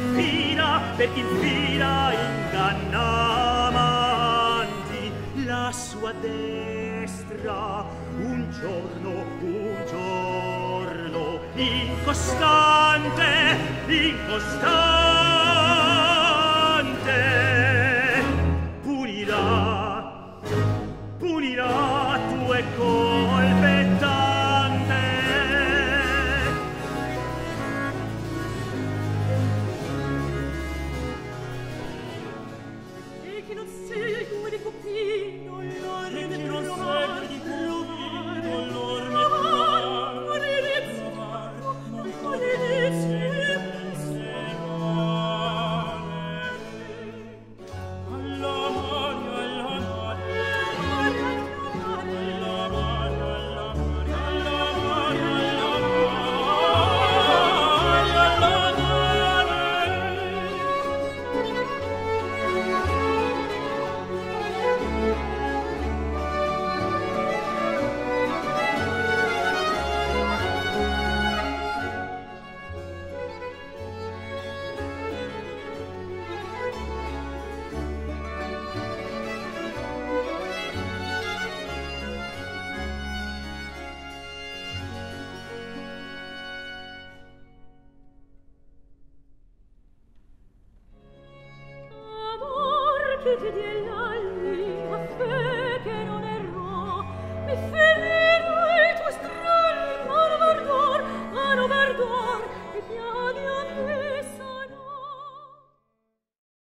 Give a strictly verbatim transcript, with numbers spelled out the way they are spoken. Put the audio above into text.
infida, per chi infida inganna amanti. La sua destra un giorno, un giorno incostante, incostante punirà, punirà tue colpe tante. E chi non segue di Cupino l'orme di trovare, di Cupino l'orme di trovare, did